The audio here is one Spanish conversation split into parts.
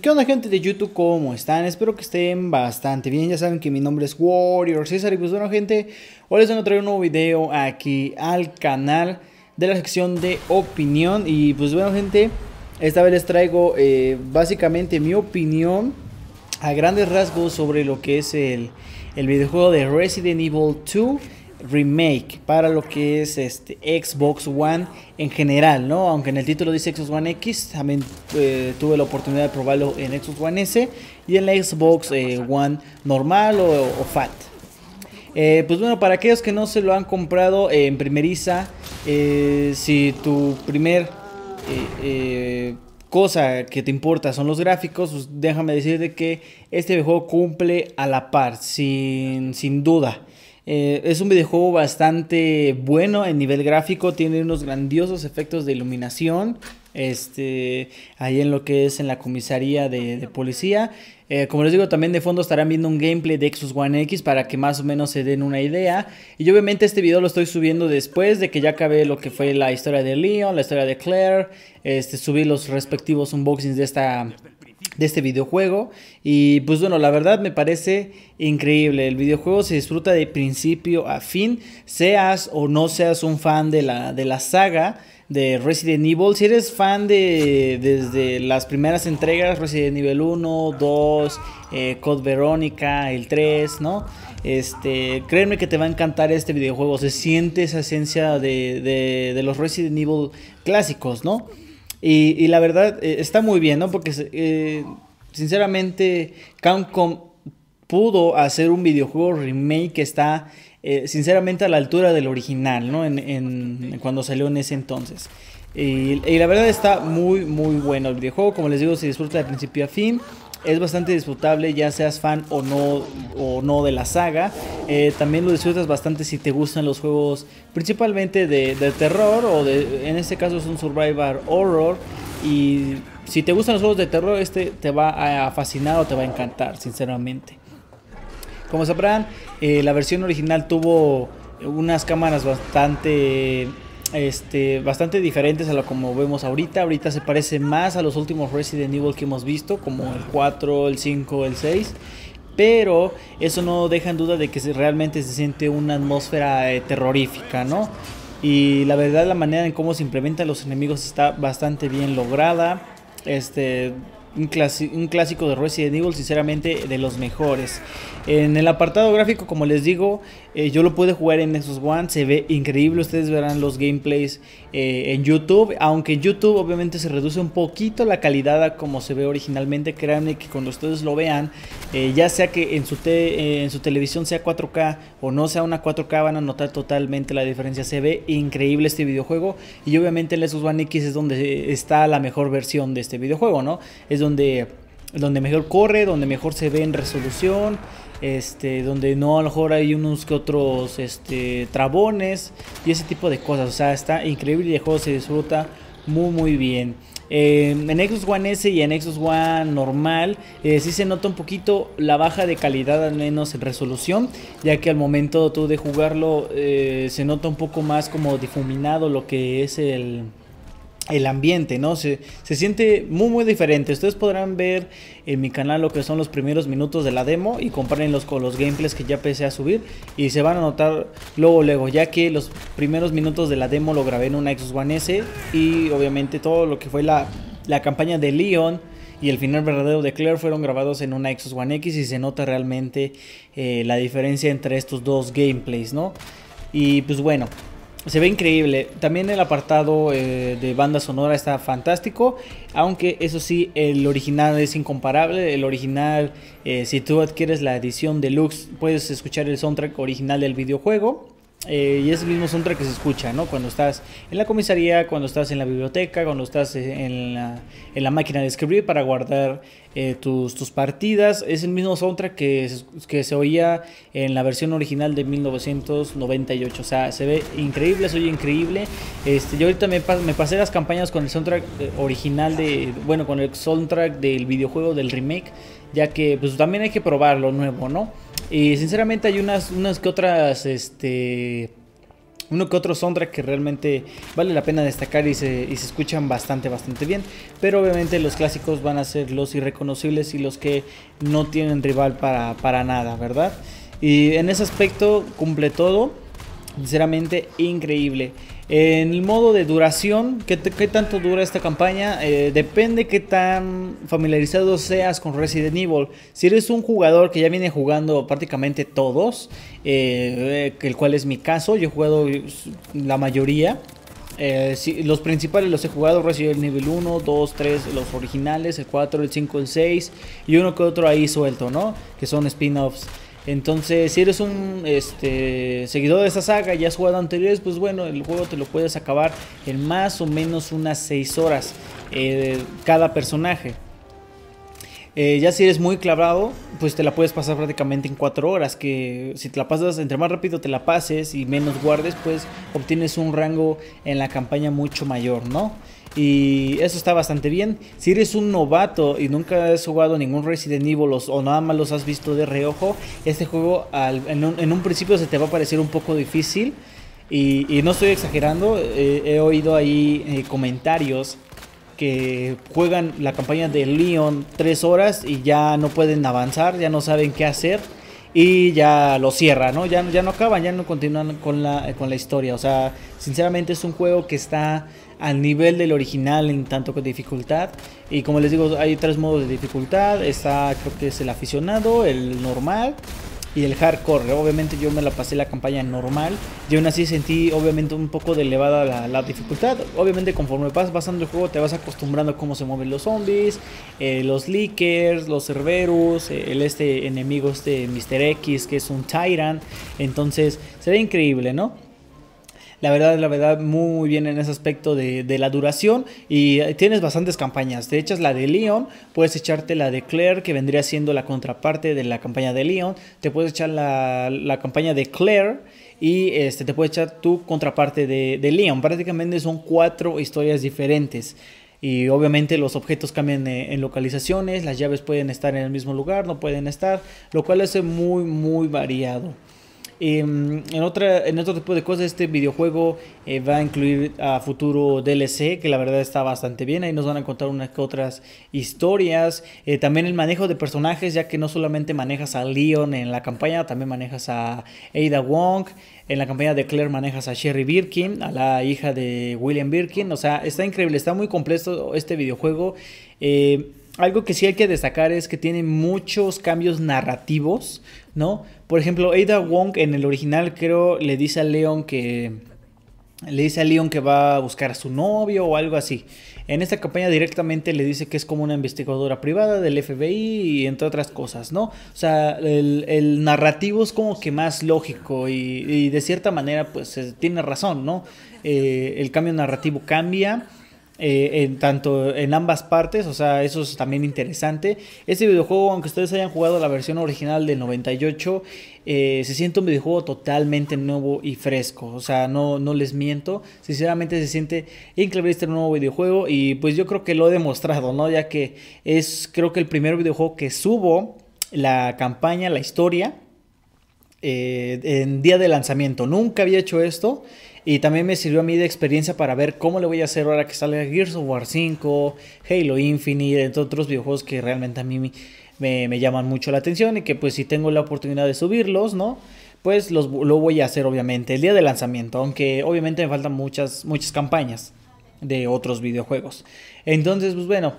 ¿Qué onda, gente de YouTube? ¿Cómo están? Espero que estén bastante bien. Ya saben que mi nombre es Warrior Cesar. Y pues bueno, gente, hoy les vengo a traer un nuevo video aquí al canal de la sección de opinión. Y pues bueno, gente, esta vez les traigo básicamente mi opinión a grandes rasgos sobre lo que es el videojuego de Resident Evil 2 Remake para lo que es este Xbox One en general, ¿no? Aunque en el título dice Xbox One X, también tuve la oportunidad de probarlo en Xbox One S y en la Xbox One normal o Fat. Pues bueno, para aquellos que no se lo han comprado en primeriza, si tu primer cosa que te importa son los gráficos, pues déjame decirte que este videojuego cumple a la par, sin duda. Es un videojuego bastante bueno en nivel gráfico, tiene unos grandiosos efectos de iluminación ahí en lo que es en la comisaría de policía. Como les digo, también de fondo estarán viendo un gameplay de Xbox One X para que más o menos se den una idea. Y obviamente este video lo estoy subiendo después de que ya acabé lo que fue la historia de Leon, la historia de Claire. Subí los respectivos unboxings de este videojuego. Y pues bueno, la verdad me parece increíble. El videojuego se disfruta de principio a fin, seas o no seas un fan de la saga de Resident Evil. Si eres fan desde las primeras entregas, Resident Evil 1, 2, Code Verónica, el 3, ¿no? Créeme que te va a encantar este videojuego. Se siente esa esencia de los Resident Evil clásicos, ¿no? Y la verdad está muy bien, ¿no? Porque sinceramente Capcom pudo hacer un videojuego remake que está sinceramente a la altura del original, ¿no? Cuando salió en ese entonces. Y la verdad está muy muy bueno el videojuego. Como les digo, se disfruta de principio a fin. Es bastante disfrutable, ya seas fan o no de la saga. También lo disfrutas bastante si te gustan los juegos principalmente de terror, o en este caso es un survival horror. Y si te gustan los juegos de terror, te va a fascinar o te va a encantar, sinceramente. Como sabrán, la versión original tuvo unas cámaras bastante diferentes a lo como vemos ahorita. Ahorita se parece más a los últimos Resident Evil que hemos visto, como el 4, el 5, el 6. Pero eso no deja en duda de que realmente se siente una atmósfera terrorífica, ¿no? Y la verdad, la manera en cómo se implementan los enemigos está bastante bien lograda. Un clásico de Resident Evil, sinceramente de los mejores. En el apartado gráfico, como les digo, yo lo pude jugar en Xbox One, se ve increíble. Ustedes verán los gameplays en YouTube, aunque en YouTube obviamente se reduce un poquito la calidad a como se ve originalmente. Créanme que cuando ustedes lo vean, ya sea que en su televisión sea 4K o no sea una 4K, van a notar totalmente la diferencia. Se ve increíble este videojuego, y obviamente el Xbox One X es donde está la mejor versión de este videojuego, ¿no? Es donde mejor corre, donde mejor se ve en resolución, donde no, a lo mejor hay unos que otros trabones y ese tipo de cosas. O sea, está increíble y el juego se disfruta muy muy bien. En Xbox One S y en Xbox One normal sí se nota un poquito la baja de calidad, al menos en resolución, ya que al momento tú de jugarlo se nota un poco más como difuminado lo que es el ambiente, ¿no? Se siente muy muy diferente. Ustedes podrán ver en mi canal lo que son los primeros minutos de la demo y compárenlos con los gameplays que ya empecé a subir, y se van a notar luego, ya que los primeros minutos de la demo lo grabé en una Xbox One S, y obviamente todo lo que fue la campaña de Leon y el final verdadero de Claire fueron grabados en una Xbox One X, y se nota realmente la diferencia entre estos dos gameplays, ¿no? Y pues bueno, se ve increíble. También el apartado de banda sonora está fantástico, aunque eso sí, el original es incomparable. El original, si tú adquieres la edición deluxe, puedes escuchar el soundtrack original del videojuego. Y es el mismo soundtrack que se escucha, ¿no? Cuando estás en la comisaría, cuando estás en la biblioteca, cuando estás en la máquina de escribir para guardar tus partidas. Es el mismo soundtrack que se oía en la versión original de 1998. O sea, se ve increíble, se oye increíble. Yo ahorita me pasé las campañas con el soundtrack original con el soundtrack del videojuego, del remake, ya que pues también hay que probar lo nuevo, ¿no? Y sinceramente hay unas que otras uno que otro soundtrack que realmente vale la pena destacar y se escuchan bastante bien, pero obviamente los clásicos van a ser los irreconocibles y los que no tienen rival para nada, ¿verdad? Y en ese aspecto cumple todo, sinceramente increíble. En el modo de duración, ¿qué tanto dura esta campaña? Depende qué tan familiarizado seas con Resident Evil. Si eres un jugador que ya viene jugando prácticamente todos, el cual es mi caso, yo he jugado la mayoría. Los principales los he jugado, Resident Evil 1, 2, 3, los originales, el 4, el 5, el 6 y uno que otro ahí suelto, ¿no? Que son spin-offs. Entonces, si eres un seguidor de esta saga y has jugado anteriores, pues bueno, el juego te lo puedes acabar en más o menos unas 6 horas cada personaje. Ya si eres muy clavado, pues te la puedes pasar prácticamente en 4 horas, que si te la pasas, entre más rápido te la pases y menos guardes, pues obtienes un rango en la campaña mucho mayor, ¿no? Y eso está bastante bien. Si eres un novato y nunca has jugado ningún Resident Evil o nada más los has visto de reojo, este juego en un principio se te va a parecer un poco difícil. Y no estoy exagerando, he oído ahí comentarios que juegan la campaña de Leon 3 horas y ya no pueden avanzar, ya no saben qué hacer y ya lo cierran, ¿no? Ya no acaban, ya no continúan con la historia. O sea, sinceramente es un juego que está al nivel del original en tanto que dificultad, y como les digo, hay 3 modos de dificultad. Está, creo que es el aficionado, el normal y el hardcore. Obviamente yo me la pasé la campaña normal y aún así sentí obviamente un poco de elevada la dificultad. Obviamente conforme vas pasando el juego te vas acostumbrando a cómo se mueven los zombies, los leakers, los cerberus, este enemigo, este Mr. X, que es un tyrant. Entonces se ve increíble, ¿no? La verdad, muy bien en ese aspecto de la duración. Y tienes bastantes campañas. Te echas la de Leon, puedes echarte la de Claire, que vendría siendo la contraparte de la campaña de Leon. Te puedes echar la campaña de Claire y te puedes echar tu contraparte de Leon. Prácticamente son 4 historias diferentes. Y obviamente los objetos cambian en localizaciones. Las llaves pueden estar en el mismo lugar, no pueden estar. Lo cual hace muy variado. En otro tipo de cosas, este videojuego va a incluir a futuro DLC, que la verdad está bastante bien. Ahí nos van a contar unas que otras historias. También el manejo de personajes, ya que no solamente manejas a Leon en la campaña, también manejas a Ada Wong. En la campaña de Claire manejas a Sherry Birkin, a la hija de William Birkin. O sea, está increíble, está muy completo este videojuego. Algo que sí hay que destacar es que tiene muchos cambios narrativos, ¿no? Por ejemplo, Ada Wong en el original, creo, le dice a Leon que va a buscar a su novio o algo así. En esta campaña directamente le dice que es como una investigadora privada del FBI y entre otras cosas, ¿no? O sea, el narrativo es como que más lógico y de cierta manera pues tiene razón, ¿no? El cambio narrativo cambia. En ambas partes, o sea, eso es también interesante. Este videojuego, aunque ustedes hayan jugado la versión original del 98, se siente un videojuego totalmente nuevo y fresco. O sea, no les miento, sinceramente se siente increíble este nuevo videojuego. Y pues yo creo que lo he demostrado, ¿no? Ya que es, creo que el primer videojuego que subo la campaña, la historia, en día de lanzamiento. Nunca había hecho esto. Y también me sirvió a mí de experiencia para ver cómo le voy a hacer ahora que salga Gears of War 5, Halo Infinite, entre otros videojuegos que realmente a mí me llaman mucho la atención y que pues si tengo la oportunidad de subirlos, ¿no? Pues lo voy a hacer obviamente el día de lanzamiento, aunque obviamente me faltan muchas campañas de otros videojuegos. Entonces, pues bueno,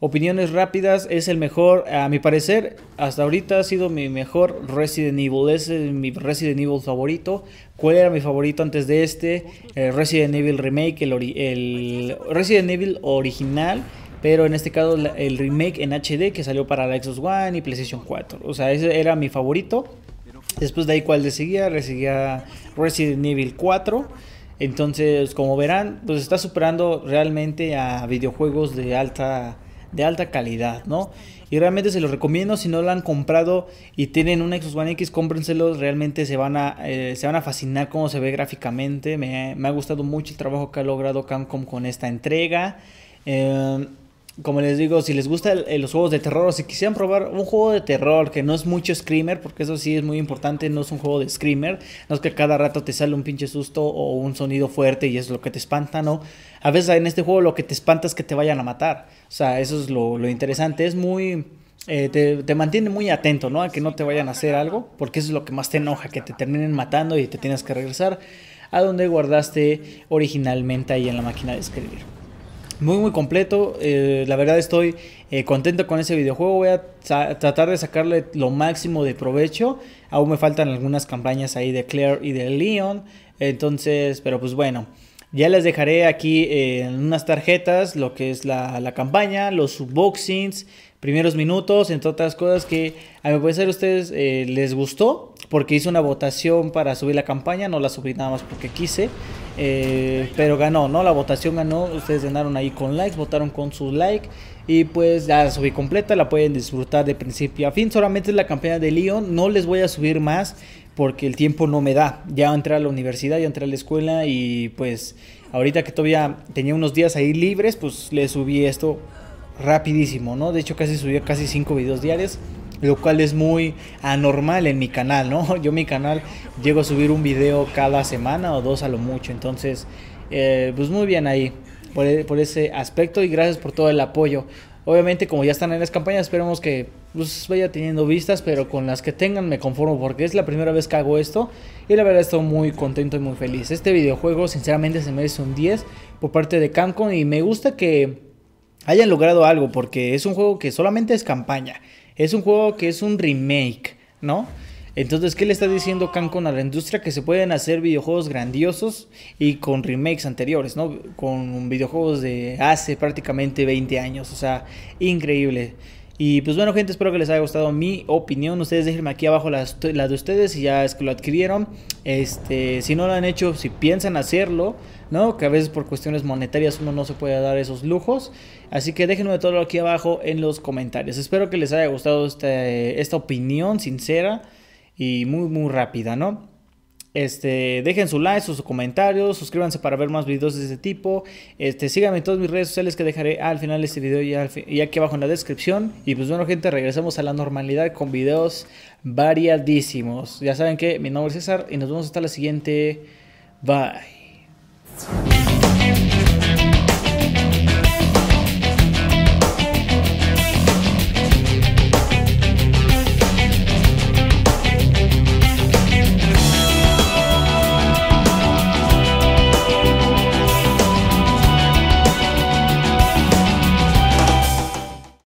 opiniones rápidas, es el mejor, a mi parecer, hasta ahorita ha sido mi mejor Resident Evil, es mi Resident Evil favorito. ¿Cuál era mi favorito antes de este? Resident Evil Remake, el Resident Evil original, pero en este caso el remake en HD que salió para la Xbox One y Playstation 4, o sea, ese era mi favorito. Después de ahí, ¿cuál le seguía? Le seguía Resident Evil 4. Entonces, como verán, pues está superando realmente a videojuegos de alta calidad, ¿no? Y realmente se los recomiendo. Si no lo han comprado y tienen un Xbox One X, cómprenselos. Realmente se van a fascinar cómo se ve gráficamente. Me ha gustado mucho el trabajo que ha logrado Capcom con esta entrega. Como les digo, si les gustan los juegos de terror o si quisieran probar un juego de terror que no es mucho screamer, porque eso sí es muy importante, no es un juego de screamer, no es que cada rato te sale un pinche susto o un sonido fuerte y es lo que te espanta, ¿no? A veces en este juego lo que te espanta es que te vayan a matar, o sea, eso es lo interesante, es muy... te mantiene muy atento, ¿no? A que no te vayan a hacer algo, porque eso es lo que más te enoja, que te terminen matando y te tienes que regresar a donde guardaste originalmente ahí en la máquina de escribir. Muy completo, la verdad estoy contento con ese videojuego. Voy a tratar de sacarle lo máximo de provecho. Aún me faltan algunas campañas ahí de Claire y de Leon. Entonces, pero pues bueno, ya les dejaré aquí en unas tarjetas lo que es la campaña, los unboxings, primeros minutos, entre otras cosas que a mi parecer a ustedes les gustó. Porque hice una votación para subir la campaña, no la subí nada más porque quise. Pero ganó, ¿no? La votación ganó, ustedes ganaron ahí con likes, votaron con su like. Y pues ya la subí completa, la pueden disfrutar de principio a fin. Solamente es la campaña de Leon, no les voy a subir más porque el tiempo no me da. Ya entré a la universidad, ya entré a la escuela y pues ahorita que todavía tenía unos días ahí libres, pues les subí esto rapidísimo, ¿no? De hecho casi subí casi 5 videos diarios, lo cual es muy anormal en mi canal, ¿no? Yo mi canal llego a subir un video cada semana o dos a lo mucho. Entonces, pues muy bien ahí por ese aspecto y gracias por todo el apoyo. Obviamente como ya están en las campañas, esperemos que pues, vaya teniendo vistas, pero con las que tengan me conformo porque es la primera vez que hago esto y la verdad estoy muy contento y muy feliz. Este videojuego sinceramente se merece un 10 por parte de Capcom y me gusta que hayan logrado algo porque es un juego que solamente es campaña. Es un juego que es un remake, ¿no? Entonces, ¿qué le está diciendo Capcom a la industria? Que se pueden hacer videojuegos grandiosos y con remakes anteriores, ¿no? Con videojuegos de hace prácticamente 20 años, o sea, increíble. Y pues bueno, gente, espero que les haya gustado mi opinión. Ustedes déjenme aquí abajo la de ustedes si ya es que lo adquirieron. Si no lo han hecho, si piensan hacerlo, ¿no? Que a veces por cuestiones monetarias uno no se puede dar esos lujos. Así que déjenme todo aquí abajo en los comentarios. Espero que les haya gustado esta opinión sincera y muy rápida, ¿no? Dejen su like, sus comentarios, suscríbanse para ver más videos de este tipo. Síganme en todas mis redes sociales que dejaré al final de este video y aquí abajo en la descripción. Y pues bueno, gente, regresamos a la normalidad con videos variadísimos. Ya saben que mi nombre es César y nos vemos hasta la siguiente. Bye.